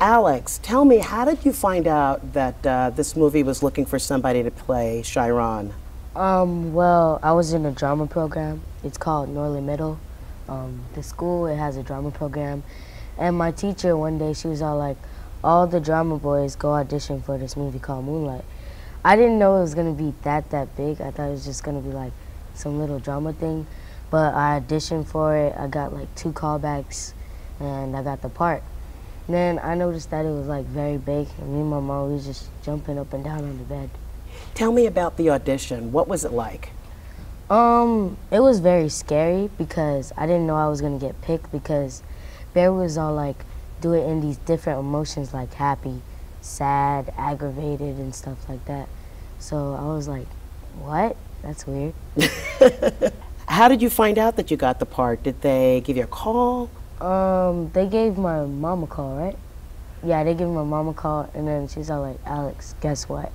Alex, tell me, how did you find out that this movie was looking for somebody to play Chiron? Well, I was in a drama program. It's called Norley Middle. The school, it has a drama program. And my teacher one day, she was all like, all the drama boys go audition for this movie called Moonlight. I didn't know it was gonna be that big. I thought it was just gonna be like some little drama thing. But I auditioned for it. I got like 2 callbacks and I got the part. And then I noticed that it was like very big, and me and my mom, we was just jumping up and down on the bed. Tell me about the audition. What was it like? It was very scary because I didn't know I was gonna get picked, because Bear was all like, do it in these different emotions like happy, sad, aggravated, and stuff like that. So I was like, what? That's weird. How did you find out that you got the part? Did they give you a call? They gave my mom a call, right? Yeah, they gave my mom a call, and then she's all like, Alex, guess what?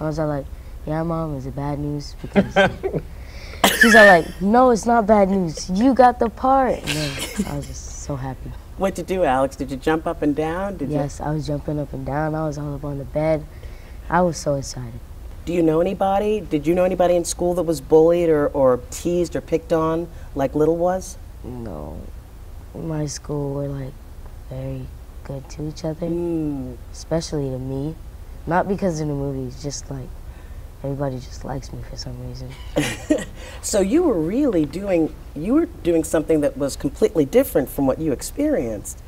I was all like, yeah, Mom, is it bad news? Because she's all like, no, it's not bad news. You got the part. And then I was just so happy. What did you do, Alex? Did you jump up and down? Yes, I was jumping up and down. I was all up on the bed. I was so excited. Do you know anybody? Did you know anybody in school that was bullied or teased or picked on like Little was? No. In my school, we're like very good to each other, especially to me. Not because in the movies, just like everybody just likes me for some reason. So you were really doing, you were doing something that was completely different from what you experienced.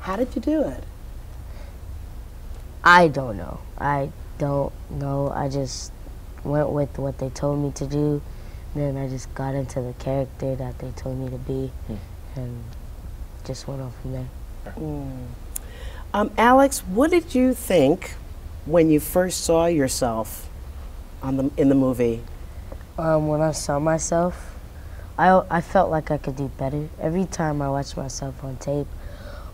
How did you do it? I don't know. I just went with what they told me to do. Then I just got into the character that they told me to be, and just went on from there. Alex, what did you think when you first saw yourself in the movie? When I saw myself, I felt like I could do better. Every time I watch myself on tape,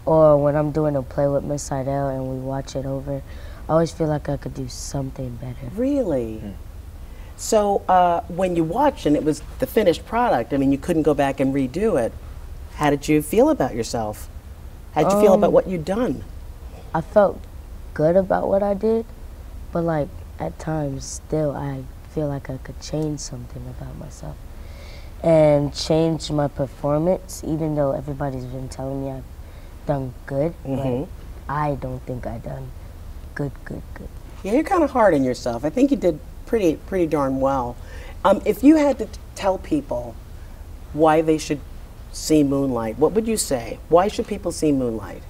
or when I'm doing a play with Miss Adele and we watch it over, I always feel like I could do something better. Really? So when you watched and it was the finished product, I mean, you couldn't go back and redo it. How did you feel about yourself? How did you feel about what you'd done? I felt good about what I did, but like at times still I feel like I could change something about myself and change my performance, even though everybody's been telling me I've done good. Like, I don't think I've done good. Yeah, you're kind of hard on yourself. I think you did pretty darn well. If you had to tell people why they should see Moonlight, what would you say? Why should people see Moonlight?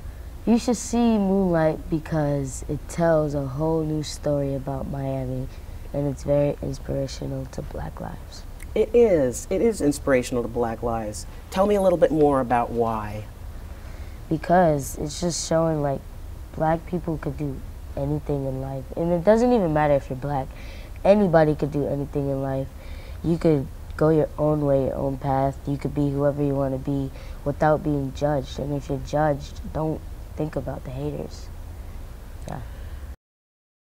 You should see Moonlight because it tells a whole new story about Miami, and it's very inspirational to Black lives. It is inspirational to Black lives. Tell me a little bit more about why. Because it's just showing like Black people could do anything in life, and it doesn't even matter if you're Black. Anybody could do anything in life. You could go your own way, your own path. You could be whoever you want to be without being judged. And if you're judged, don't think about the haters.